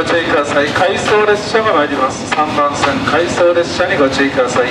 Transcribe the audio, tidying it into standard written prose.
ご注意ください。回送列車が参ります。3番線回送列車にご注意ください。